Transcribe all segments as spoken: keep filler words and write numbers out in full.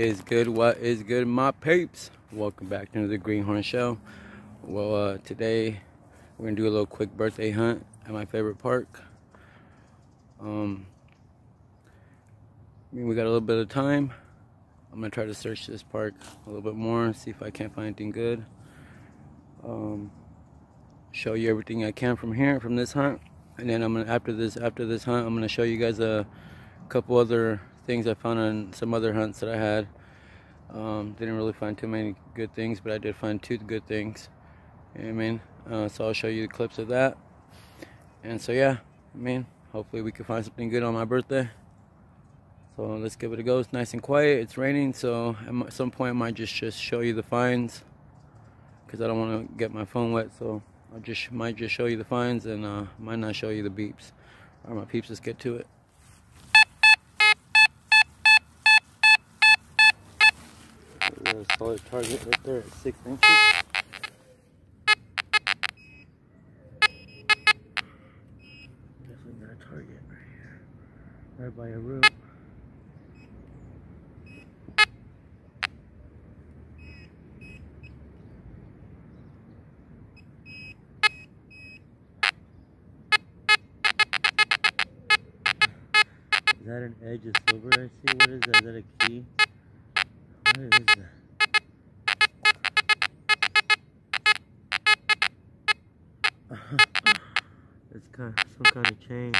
is good? What is good, my peeps? Welcome back to the Greenhorn Show. Well, uh, today we're gonna do a little quick birthday hunt at my favorite park. Um, we got a little bit of time. I'm gonna try to search this park a little bit more, see if I can't find anything good. Um, show you everything I can from here, from this hunt, and then I'm gonna after this after this hunt, I'm gonna show you guys a couple other things I found on some other hunts that I had. Um, didn't really find too many good things, but I did find two good things. You know what I mean? Uh, so I'll show you the clips of that. And so yeah, I mean, hopefully we can find something good on my birthday. So let's give it a go. It's nice and quiet. It's raining, so at some point I might just, just show you the finds, because I don't want to get my phone wet. So I just might just show you the finds and uh, might not show you the beeps. All right, my peeps, let's get to it. There's a solid target right there at six inches. Definitely got a target right here, right by a root. Is that an edge of silver I see? What is that? Is that a key? What is that? It's kind of some kind of chain.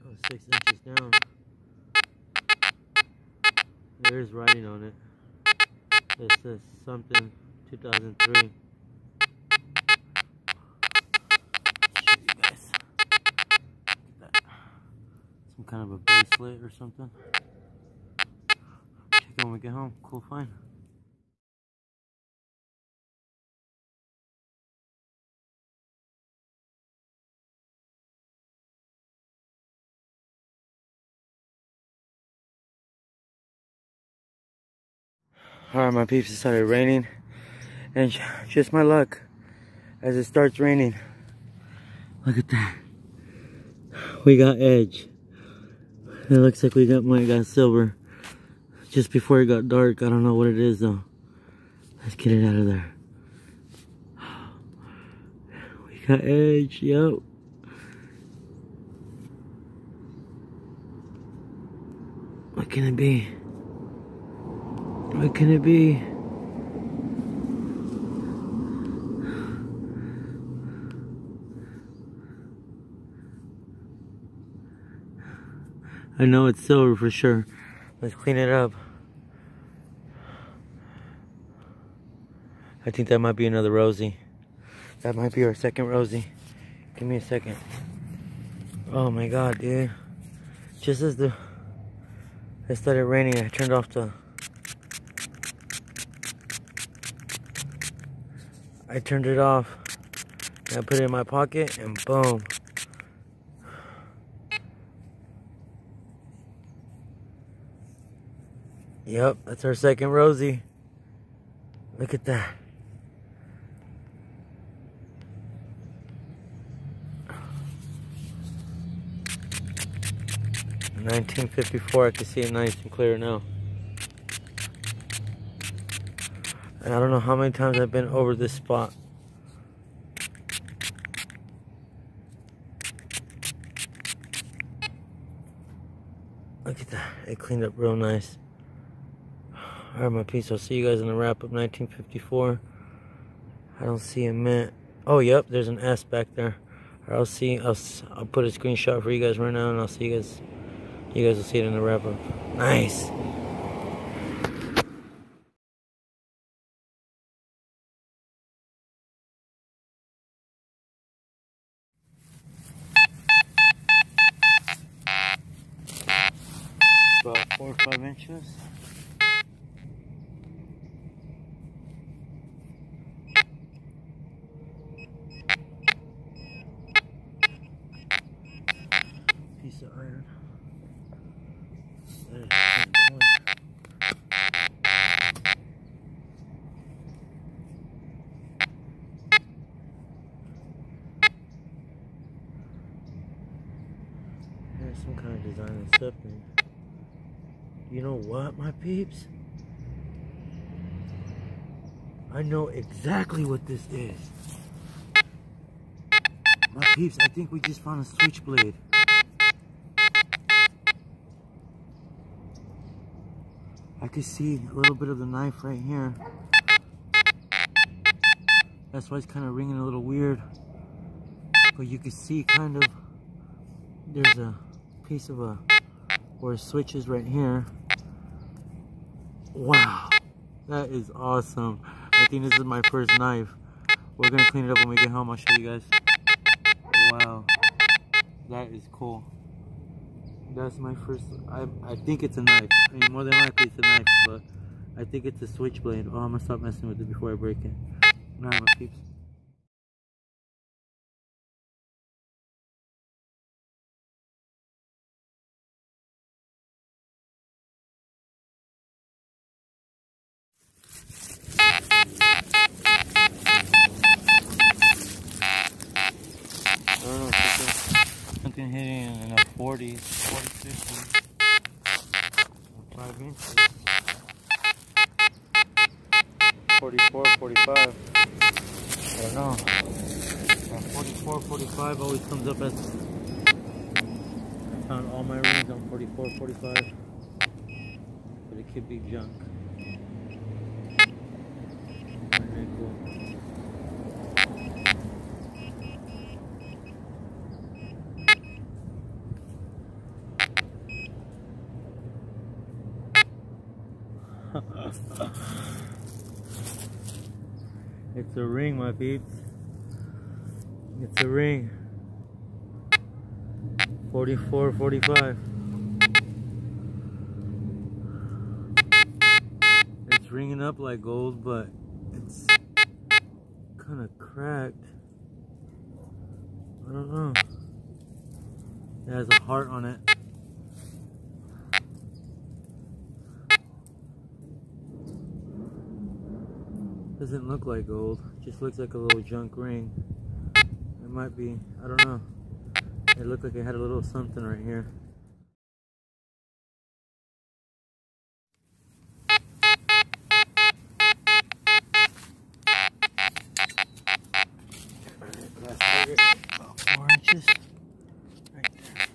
Oh, six inches down. There's writing on it. It says something two thousand three. Kind of a bracelet or something. Check it when we get home. Cool find. Alright, my peeps, it started raining. And just my luck, as it starts raining, look at that. We got edge. It looks like we got might got silver just before it got dark. I don't know what it is though. Let's get it out of there. We got edge, yo. What can it be? What can it be? I know it's silver for sure. Let's clean it up. I think that might be another Rosie. That might be our second Rosie. Give me a second. Oh my god, dude. Just as the it started raining, I turned off the I turned it off. And I put it in my pocket and boom. Yep, that's our second Rosie. Look at that. nineteen fifty-four, I can see it nice and clear now. And I don't know how many times I've been over this spot. Look at that, it cleaned up real nice. Alright, my peeps, I'll see you guys in the wrap-up. Nineteen fifty-four. I don't see a mint. Oh, yep, there's an S back there. I'll see. I'll, I'll put a screenshot for you guys right now, and I'll see you guys. You guys will see it in the wrap-up. Nice. About four or five inches. Piece of iron. That is some kind of design or something. You know what, my peeps? I know exactly what this is. My peeps, I think we just found a switchblade. I could see a little bit of the knife right here. That's why it's kind of ringing a little weird. But you can see kind of there's a piece of a where it switches right here. Wow, that is awesome. I think this is my first knife. We're gonna clean it up when we get home. I'll show you guys. Wow, that is cool. That's my first. I I think it's a knife. I mean, more than likely it's a knife, but I think it's a switchblade. Oh, I'm gonna stop messing with it before I break it. Nah, my peeps. Something hitting in the forties, forty, fifty, five inches, forty-four, forty-five, I don't know, forty-four, forty-five always comes up as, I found all my rings on forty-four, forty-five, but it could be junk. It's a ring, my peeps. It's a ring. forty-four, forty-five. It's ringing up like gold, but it's kind of cracked. I don't know. It has a heart on it. Doesn't look like gold, just looks like a little junk ring. It might be, I don't know. It looked like it had a little something right here. About four inches. Right there.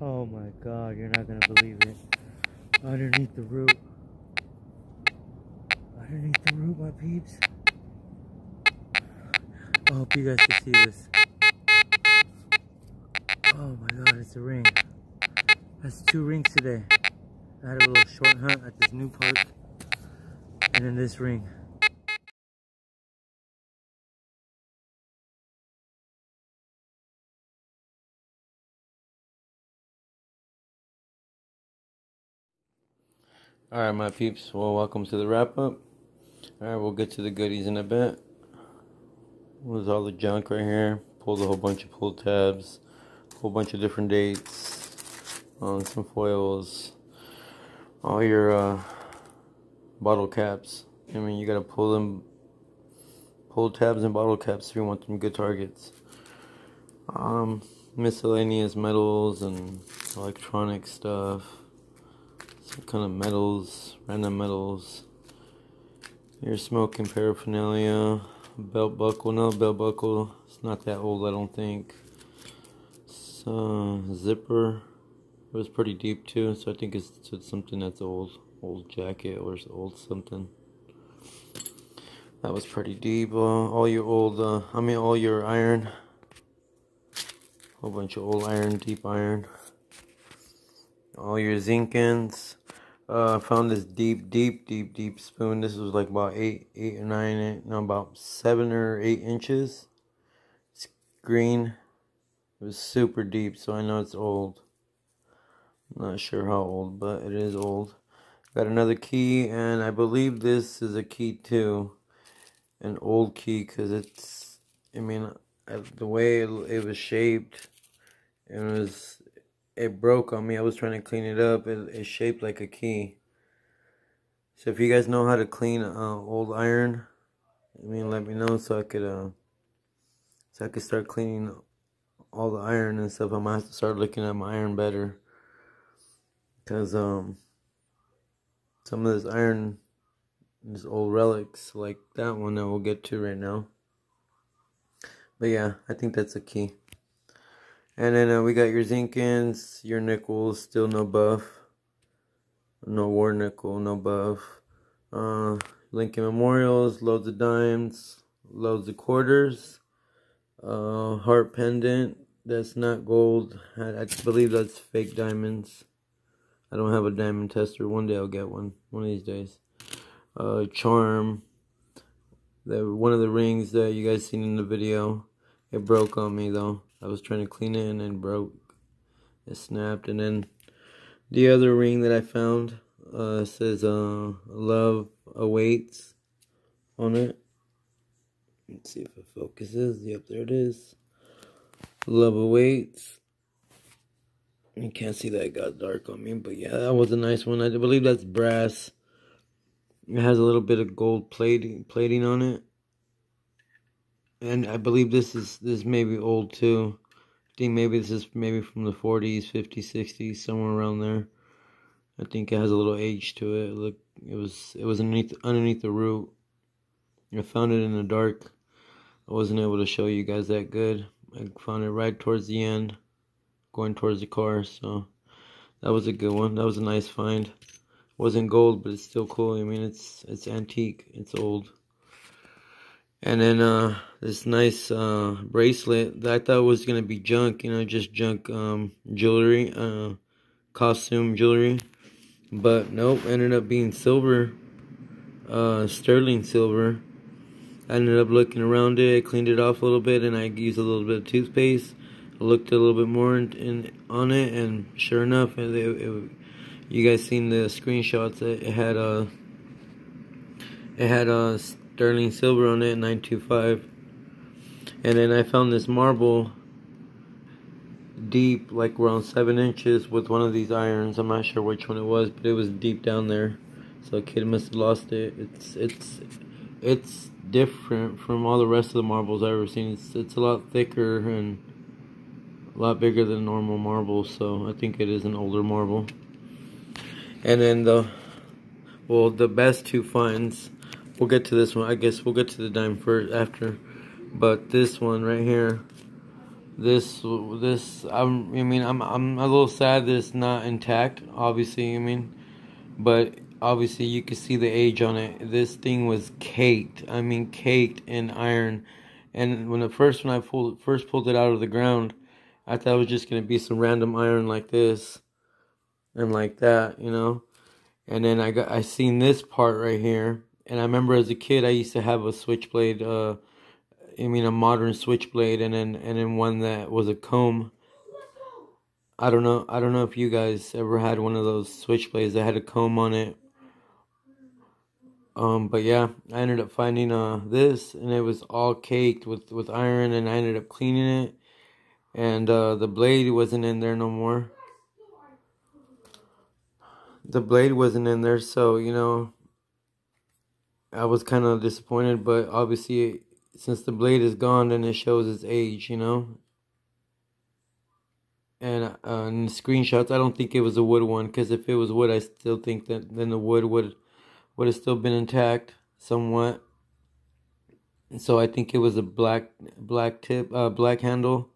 Oh my god, you're not gonna believe it. Underneath the root. Underneath the root, my peeps. I hope you guys can see this. Oh my god, it's a ring. That's two rings today. I had a little short hunt at this new park. And then this ring. Alright, my peeps, well, welcome to the wrap up. Alright, we'll get to the goodies in a bit. There's all the junk right here. Pulled a whole bunch of pull tabs, a whole bunch of different dates, um, some foils, all your uh, bottle caps. I mean, you gotta pull them, pull tabs and bottle caps if you want them good targets. Um, miscellaneous metals and electronic stuff. Some kind of metals, random metals, your smoking paraphernalia, belt buckle, no belt buckle, it's not that old I don't think, so, zipper, it was pretty deep too, so I think it's, it's something that's old, old jacket or old something, that was pretty deep, uh, all your old, uh, I mean all your iron, whole bunch of old iron, deep iron, all your zinc ends. Uh, I found this deep, deep, deep, deep spoon. This was like about eight, eight or nine, eight, no, about seven or eight inches. It's green. It was super deep, so I know it's old. I'm not sure how old, but it is old. Got another key, and I believe this is a key too. an old key because it's, I mean, the way it, it was shaped, it was, it broke on me. I was trying to clean it up. It, it's shaped like a key. So if you guys know how to clean uh, old iron, I mean, let me know so I could, uh, so I could start cleaning all the iron and stuff. I might have to start looking at my iron better, because um, some of this iron, these old relics like that one that we'll get to right now. But yeah, I think that's a key. And then uh, we got your Zinkins, your nickels, still no buff. No war nickel, no buff. Uh, Lincoln Memorials, loads of dimes, loads of quarters. Uh, heart pendant, that's not gold. I, I believe that's fake diamonds. I don't have a diamond tester. One day I'll get one. One of these days. Uh, charm. The, one of the rings that you guys seen in the video. It broke on me though. I was trying to clean it and then broke. It snapped. And then the other ring that I found uh, says uh, love awaits on it. Let's see if it focuses. Yep, there it is. Love awaits. You can't see that it got dark on me, but yeah, that was a nice one. I believe that's brass. It has a little bit of gold plating plating on it. And I believe this is this may be old too. I think maybe this is maybe from the forties, fifties, sixties, somewhere around there. I think it has a little age to it. Look, it was it was underneath underneath the root. I found it in the dark. I wasn't able to show you guys that good. I found it right towards the end, going towards the car. So that was a good one. That was a nice find. It wasn't gold, but it's still cool. I mean, it's it's antique. It's old. And then uh, this nice uh, bracelet that I thought was gonna be junk, you know, just junk um, jewelry, uh, costume jewelry. But nope, ended up being silver, uh, sterling silver. I ended up looking around it, I cleaned it off a little bit, and I used a little bit of toothpaste. I looked a little bit more in, in, on it, and sure enough, it, it, you guys seen the screenshots. It had a, it had a sterling silver on it, nine two five. And then I found this marble deep, like around seven inches, with one of these irons. I'm not sure which one it was, but it was deep down there. So a kid must have lost it. It's it's it's. different from all the rest of the marbles I've ever seen. It's, it's a lot thicker and a lot bigger than normal marbles, so I think it is an older marble. And then the, well, the best two finds, we'll get to this one, I guess we'll get to the dime first after, but this one right here, this, this, I'm, I mean, I'm, I'm a little sad that it's not intact, obviously, I mean, but obviously, you can see the age on it. This thing was caked. I mean, caked in iron. And when the first when I pulled, first pulled it out of the ground, I thought it was just going to be some random iron like this and like that, you know. And then I got I seen this part right here. And I remember as a kid, I used to have a switchblade. Uh, I mean, a modern switchblade, and then and then one that was a comb. I don't know. I don't know if you guys ever had one of those switchblades that had a comb on it. Um, but yeah, I ended up finding uh, this, and it was all caked with, with iron, and I ended up cleaning it, and uh, the blade wasn't in there no more. The blade wasn't in there, so, you know, I was kind of disappointed, but obviously, since the blade is gone, then it shows its age, you know. And uh, in the screenshots, I don't think it was a wood one, because if it was wood, I still think that then the wood would... would have still been intact somewhat. And so I think it was a black black tip, uh, black handle.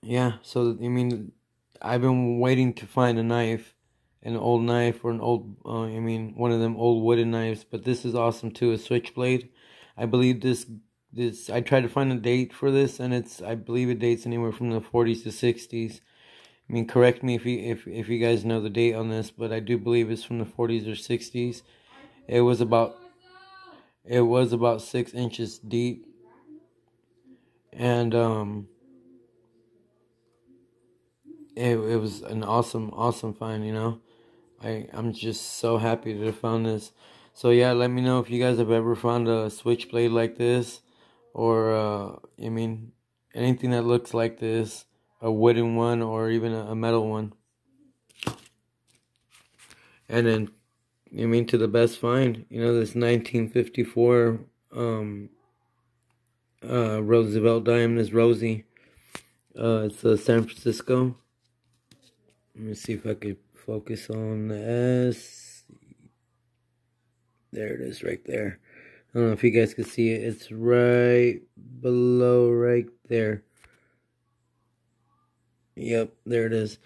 Yeah, so I mean, I've been waiting to find a knife, an old knife or an old, uh, I mean, one of them old wooden knives. But this is awesome too, a switchblade. I believe this this. I tried to find a date for this, and it's I believe it dates anywhere from the forties to sixties. I mean, correct me if you if if you guys know the date on this, but I do believe it's from the forties or sixties. It was about it was about six inches deep, and um, it it was an awesome awesome find. You know, I I'm just so happy to have found this. So yeah, let me know if you guys have ever found a switchblade like this, or uh, I mean anything that looks like this, a wooden one or even a metal one. And then, I mean, to the best find, you know, this nineteen fifty-four um, uh, Roosevelt Diamond is Rosie. Uh, it's uh, San Francisco. Let me see if I could focus on the S. There it is right there. I don't know if you guys can see it. It's right below right there. Yep, there it is.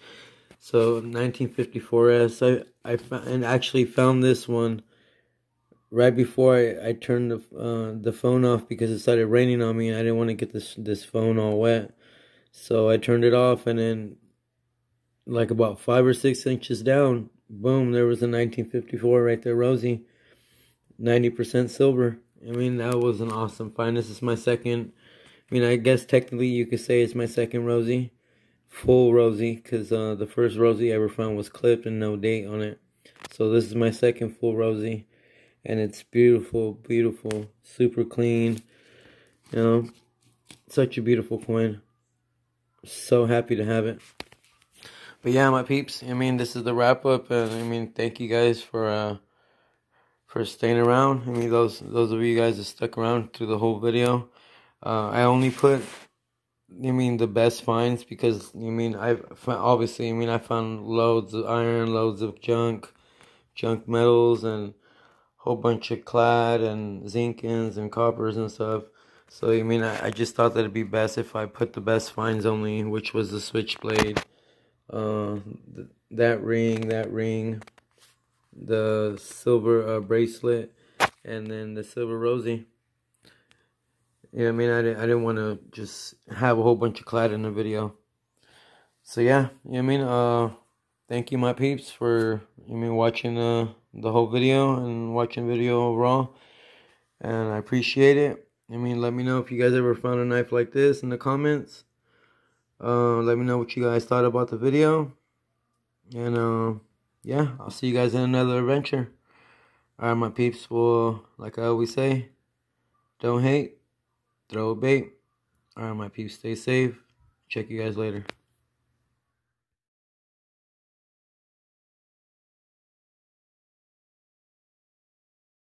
So nineteen fifty-four S. I, I found, and actually found this one right before I, I turned the, uh, the phone off because it started raining on me. And I didn't want to get this, this phone all wet. So I turned it off, and then like about five or six inches down, boom, there was a nineteen fifty-four right there, Rosie. ninety percent silver. I mean, that was an awesome find. This is my second, I mean, I guess technically you could say it's my second Rosie. Full Rosie, because uh, the first Rosie I ever found was clipped and no date on it. So this is my second full Rosie, and it's beautiful, beautiful, super clean, you know, such a beautiful coin. So happy to have it. But yeah, my peeps, I mean, this is the wrap up, and I mean, thank you guys for uh, for staying around. I mean, those those of you guys that stuck around through the whole video. Uh, I only put, I mean, the best finds, because I mean, I obviously, I mean, I found loads of iron, loads of junk, junk metals, and a whole bunch of clad and zincins and coppers and stuff. So I mean, I, I just thought that it'd be best if I put the best finds only, which was the switchblade, uh, th that ring, that ring, the silver uh, bracelet, and then the silver Rosie. Yeah, I mean, I didn't, I didn't want to just have a whole bunch of clad in the video. So, yeah, you know what I mean, uh, thank you, my peeps, for, you know what I mean, watching uh, the whole video and watching video overall. And I appreciate it. I mean, let me know if you guys ever found a knife like this in the comments. Uh, let me know what you guys thought about the video. And, uh, yeah, I'll see you guys in another adventure. All right, my peeps, well, like I always say, don't hate. Throw a bait. Alright, my peeps, stay safe. Check you guys later.